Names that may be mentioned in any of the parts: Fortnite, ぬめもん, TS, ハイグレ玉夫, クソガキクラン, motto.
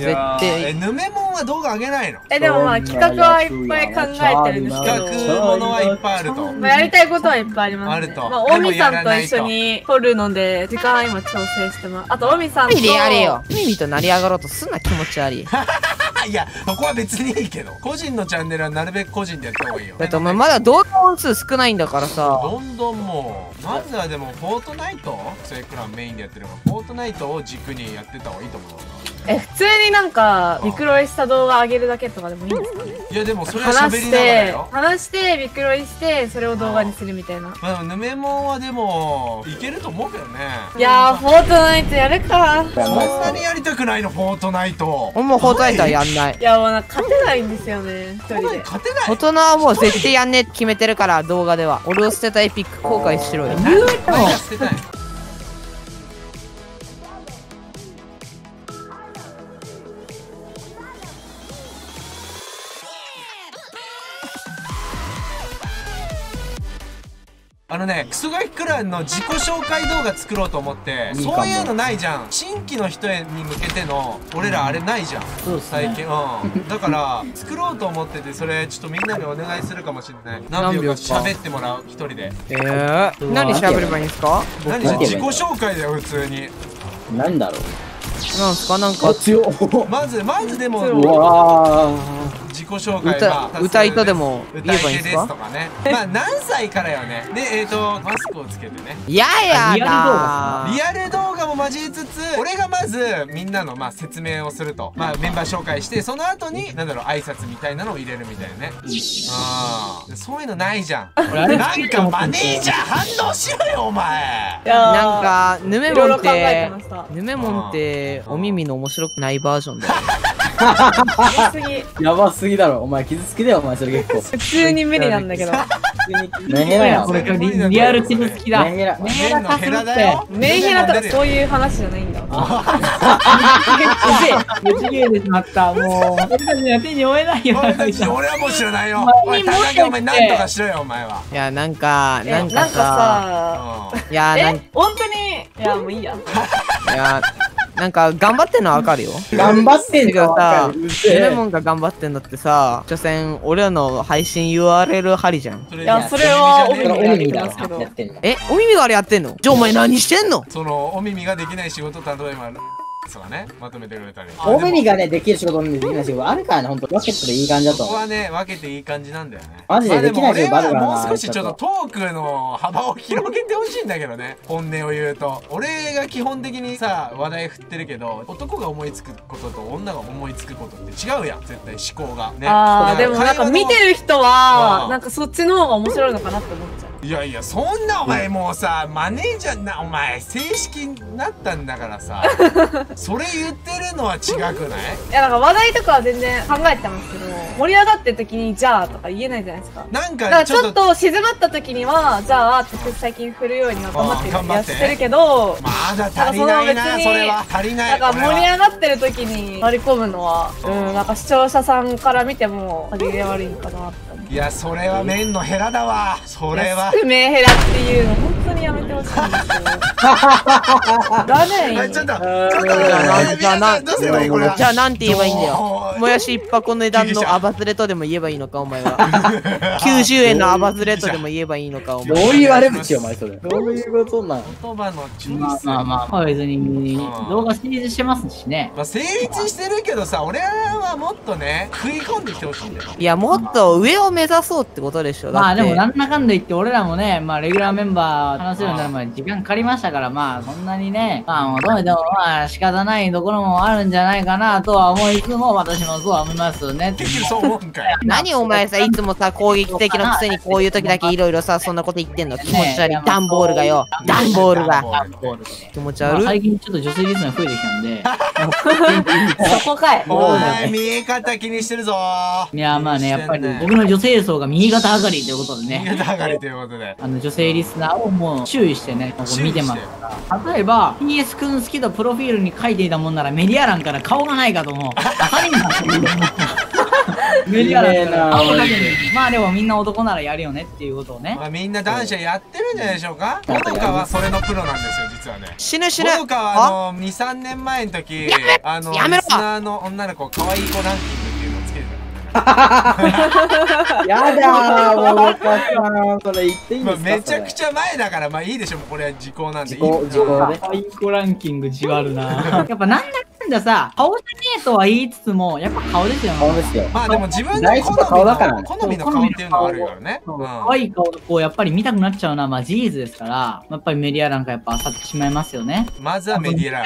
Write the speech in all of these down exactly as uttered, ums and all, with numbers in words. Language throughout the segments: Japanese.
絶対。ぬめもんは動画上げないの？え、でもまあ企画はいっぱい考えてるんですけど、企画ものはいっぱいあると、まあやりたいことはいっぱいありますね。まあオミさんと一緒に撮るので時間は今調整してます。あとオミさんとミミあれよ、ミミと成り上がろうとすんな気持ち悪い。いや、そこは別にいいけど、個人のチャンネルはなるべく個人でやった方がいいよ。だってお前まだ動画本数少ないんだからさ。どんどんもう、まずはでもフォートナイト、それくらいメインでやってるから、フォートナイトを軸にやってた方がいいと思う。え、普通になんかミクロイした動画上げるだけとかでもいいんですかね。いやでもそれは喋りながらよ、話してミクロイしてそれを動画にするみたいな。まあぬめもんはでもいけると思うけどね。いやーフォートナイトやるか。そんなにやりたくないのフォートナイト。もうフォートナイトはやんない。いやもう勝てないんですよね、一人で勝てない。大人はもう絶対やんねって決めてるから、動画では。俺を捨てたエピック後悔しろよ。言うても捨てたい。あのね、クソガキクランの自己紹介動画作ろうと思って、そういうのないじゃん。新規の人へに向けての、俺らあれないじゃん。そう最近、うん。だから、作ろうと思ってて、それ、ちょっとみんなにお願いするかもしれない。何秒か喋ってもらう、一人で。えー、何喋ればいいんですか？何し、自己紹介だよ、普通に。何だろう。なんすか、なんか。強っ。まず、まずでも、うわー。自己紹介は歌いとでも言えばいいですか？まあ何歳からよね。でえっとマスクをつけてね。いやいやリアル動画も交えつつ、俺がまずみんなのまあ説明をすると、まあメンバー紹介して、その後に何だろう挨拶みたいなのを入れるみたいなね。ああそういうのないじゃん。なんかマネージャー反応しろよお前。なんかぬめもんってぬめもんってお耳の面白くないバージョンだよ。やばすぎだろお前、傷つきだよお前それ。結構普通に無理なんだけど。これリアル傷つきだ。メンヘラ化するって。メンヘラとかそういう話じゃないんだ。無事芸でしまった。もう俺たちには手に負えないよ。俺はもう知らないよ。お前何とかしろよお前は。いやなんかなんかさ、いや本当にいやもういいや。いやなんか頑張ってんのはわかるよ。頑張ってんけどさ、ぬめもんが頑張ってんだってさ、所詮俺らの配信 ユーアールエル 貼りじゃん。いやそれはお耳がやってんの。え、お耳があれやってんの？じゃあお前何してんの？そのお耳ができない仕事、例えばそうだね、まとめてくれたり。お耳がねできる仕事できない仕事あるからね、本当分けていい感じだと。ここはね分けていい感じなんだよね。マジでできない仕事あるからな。もう少しちょっとトークの幅を広げてほしいんだけどね。本音を言うと、俺が基本的にさ話題振ってるけど、男が思いつくことと女が思いつくことって違うやん、絶対思考がね。ああでもなんか見てる人はなんかそっちの方が面白いのかなって思っちゃう。いやいやそんなお前もうさ、マネージャーなお前正式になったんだからさ、それ言ってるのは違くない？いやなんか話題とかは全然考えてますけど、盛り上がってる時にじゃあとか言えないじゃないですか。なんかちょっと静まった時にはじゃあって最近振るように頑張ってる気がしてるけど、まだ足りないなそれは。足りない。なんか盛り上がってる時に割り込むのは、うんなんか視聴者さんから見ても歯切れ悪いのかなって。いやそれは麺のヘラだわそれは。メンヘラっていうの本当にやめてほしいんですけど。だね。ちょっとじゃあなんて言えばいいんだよ。もやし一箱の値段のアバズレとでも言えばいいのかお前は。きゅうじゅうえんのアバズレとでも言えばいいのかお前。どういう悪口よお前それ。どういうことなの。言葉の中枢。まあまあ別に動画成立してますしね。まあ成立してるけどさ、俺はもっとね食い込んできてほしいんだよ。いやもっと上を目指そうってことでしょ。まあでもなんだかんだ言って俺らもね、まあレギュラーメンバー話せるようになるまで時間かかりましたから、まあそんなにね、まあ求めてもまあ仕方ないところもあるんじゃないかなとは思いつつも、私もそうは思いますね。そう思うんかい。何お前さ、いつもさ攻撃的なくせにこういう時だけいろいろさそんなこと言ってんの気持ち悪い。段ボールがよ、段ボールが気持ち悪い。最近ちょっと女性リスナー増えてきたんで。そこかい。お前見え方気にしてるぞ。いやまあね、やっぱり僕の女性層が右肩上がりということでね。右肩上がりということで、あの女性リスナーをもう注意してね、ここ見てますから。例えば ティーエス くん好きとプロフィールに書いていたもんなら、メディア欄から顔がないかと思う。無理だな。まあでもみんな男ならやるよねっていうことをね。みんな男子はやってるんじゃないでしょうか。ほのかはそれのプロなんですよ実はね。死ぬ死ぬ。ほのかはあの二三年前の時あのリスナーの女の子可愛い子ランキングっていうのをつけてた。やだーほのかさんそれ言っていいんですか。めちゃくちゃ前だからまあいいでしょう。これは時効なんで。時効時効ね。可愛い子ランキングじわるな。やっぱなんだ。じゃさ、顔じゃねえとは言いつつもやっぱ顔ですよね。顔ですよ。まあでも自分の好みの顔っていうのはあるからね。可愛い顔をやっぱり見たくなっちゃうのはまあ事実ですから、やっぱりメディアなんかやっぱ漁ってしまいますよね。まずはメディア欄。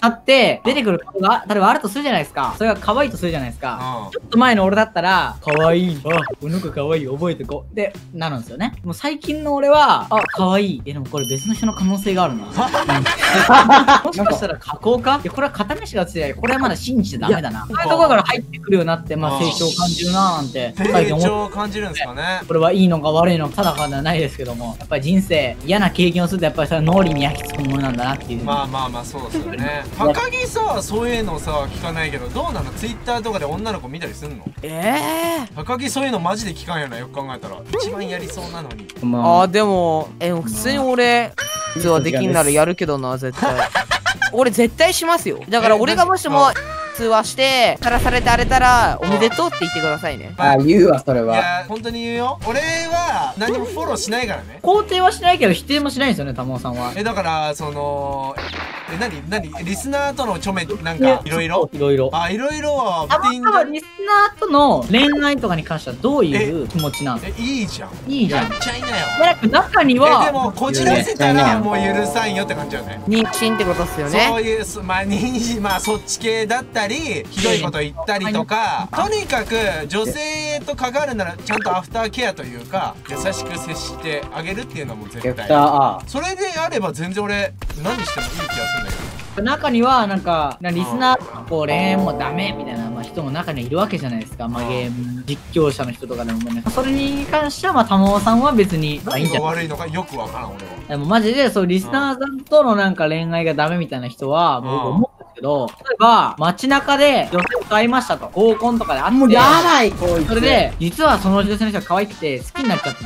あって出てくる顔が例えばあるとするじゃないですか。それが可愛いとするじゃないですか。ちょっと前の俺だったら可愛い、あ、この子可愛い覚えてこうでなるんですよね。もう最近の俺はあ可愛いえでもこれ別の人の可能性があるな。もしかしたら加工か？いやこれは片目しか。これはまだ信じてダメだな。そういうところから入ってくるようになって、まあ成長を感じるなーなんて。成長を感じるんですかね。これはいいのか悪いのか定かではないですけども、やっぱり人生嫌な経験をするとやっぱりそれは脳裏に焼き付くものなんだなっていう。まあまあまあそうですよね。高木さ、そういうのさ聞かないけど、どうなの？ツイッターとかで女の子見たりするの？ええー。高木そういうのマジで聞かんよな。よく考えたら一番やりそうなのに。まあ、あでもえ普通に俺普通はできんならやるけどな絶対。俺絶対しますよ。だから俺がもしも通話してさらされてあれたらおめでとうって言ってくださいね。ああ言うわそれは。いや本当に言うよ。俺は何もフォローしないからね。肯定はしないけど否定もしないんですよね玉尾さんは。えだからそのえ何何リスナーとのちょめなんかいろいろいろいろあいろいろは玉尾さんリスナーとの恋愛とかに関してはどういう気持ちなんですか。えいいじゃんいいじゃんやっちゃいなよ。中にはでもこじらせたらもう許さんよって感じよね。妊娠ってことっすよね。そういうまあ妊娠まあそっち系だったりひどいこと言ったりとか、とにかく女性と関わるならちゃんとアフターケアというか優しく接してあげるっていうのも絶対それであれば全然俺何してもいい気がするんだけど。中にはなんかリスナーと恋愛もダメみたいな人も中にいるわけじゃないですか。まあゲーム実況者の人とかでもね。それに関してはまあ玉尾さんは別に何が悪いのかよくわからん俺は。でもマジでそうリスナーさんとのなんか恋愛がダメみたいな人は僕思う。例えば街中で女性を買いましたと合コンとかであってもうやばいそれで実はその女性の人が可愛くて好きになっちゃった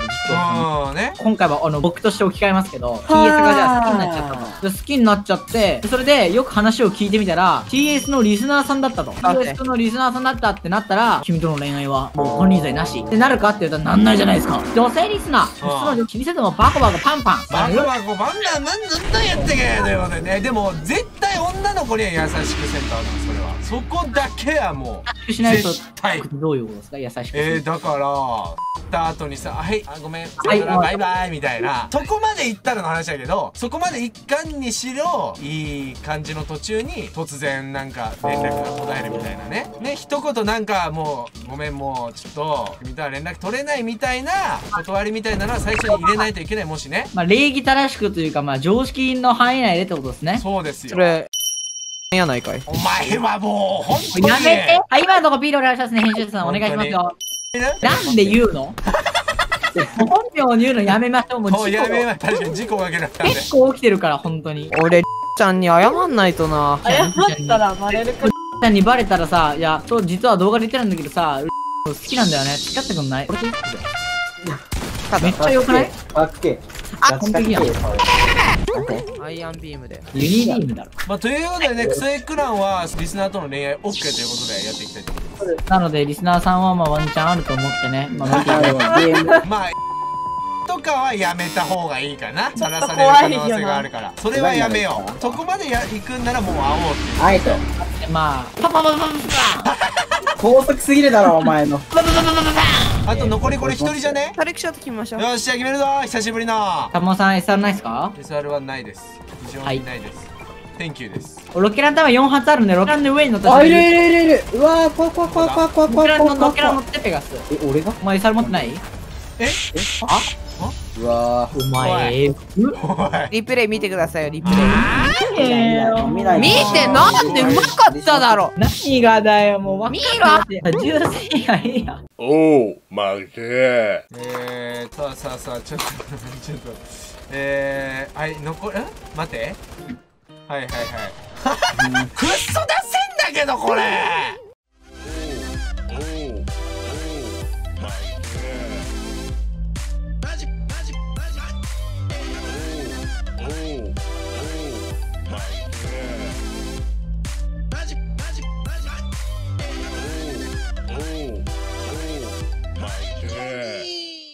と今回はあの僕として置き換えますけど ティーエス がじゃあ好きになっちゃったと好きになっちゃってそれでよく話を聞いてみたら ティーエス のリスナーさんだったと ティーエス のリスナーさんだったってなったら君との恋愛はもう本人罪なしってなるかって言ったらなんないじゃないですか。女性リスナーその女気にせずもバコバコパンパンバコバコパンパンなんずっとやってけということでね。でも絶対女の子には優しくせんとあるんですそれは。そこだけはもうしないとどういうことですか優しくえーだからた後にさ「はいあごめんバイバイ」みたいなそこまで行ったらの話だけどそこまで一貫にしろいい感じの途中に突然なんか連絡が途絶えるみたいなねね一言なんかもう「ごめんもうちょっと君とは連絡取れない」みたいな断りみたいなのは最初に入れないといけないもしね。まあ礼儀正しくというかまあ常識の範囲内でってことですね。そうですよ。やないかいお前はもう本当にやめて。あ今のとこビールお願いしますね編集さんお願いしますよ。なんで言うの本名を言うのやめましょう。もうやめま確かに事故がけだったんで結構起きてるから本当に俺ちゃんに謝んないとな。謝ったらバレるかちゃんにバレたらさいやそう実は動画で言ってるんだけどさ好きなんだよね付き合ってくんない俺といいめっちゃよくないあっけあっ完璧やんアイアンビームでユニービームだろ。まあということでねクセクランはリスナーとの恋愛 OK ということでやっていきたいと思います。なのでリスナーさんはまあワンチャンあると思ってねまあ見ていただいてまあとかはやめた方がいいかな。さらされる可能性があるからそれはやめよう。そこまで行くんならもう会おうっていう。あえてまあパパパパパパ高速すぎるだろお前のパパパパパパあと残りこれ一人じゃね。タレクショット決めましょう。よしじゃあ決めるぞ久しぶりの玉尾さん エスアール ないですか。 エスアール はないです。非常にないです。 Thank you です。ロケランタワーよん発あるんでロケランの上に乗ったあいるいるいるいるうわー怖い怖い怖い怖い怖い怖い怖い怖い怖い怖い怖い怖い怖い怖い怖い怖い怖い怖い怖い怖いうわーうまい。リプレイ見てくださいよリプレイ見てなんでうまかっただろ。何がだよもう見ろジュース以外やおお負けええーとさあさあちょっとちょっとえーはい残る待ってはいはいはいクッソ出せんだけどこれ